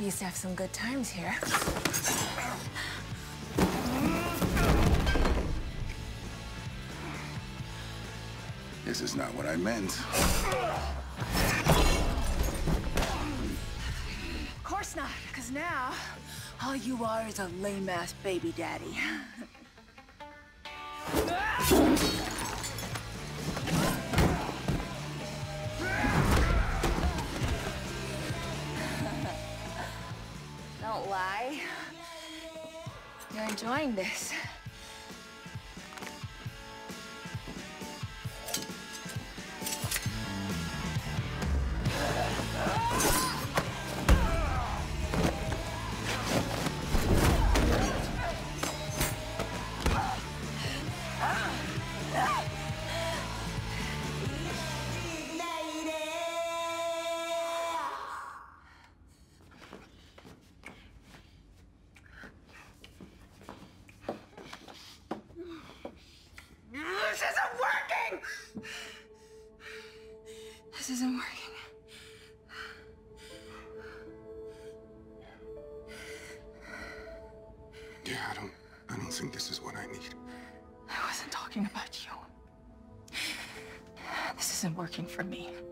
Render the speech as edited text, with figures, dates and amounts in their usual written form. We used to have some good times here. This is not what I meant. Of course not, because now all you are is a lame-ass baby daddy. Don't lie. You're enjoying this. This isn't working. Yeah, I don't think this is what I need. I wasn't talking about you. This isn't working for me.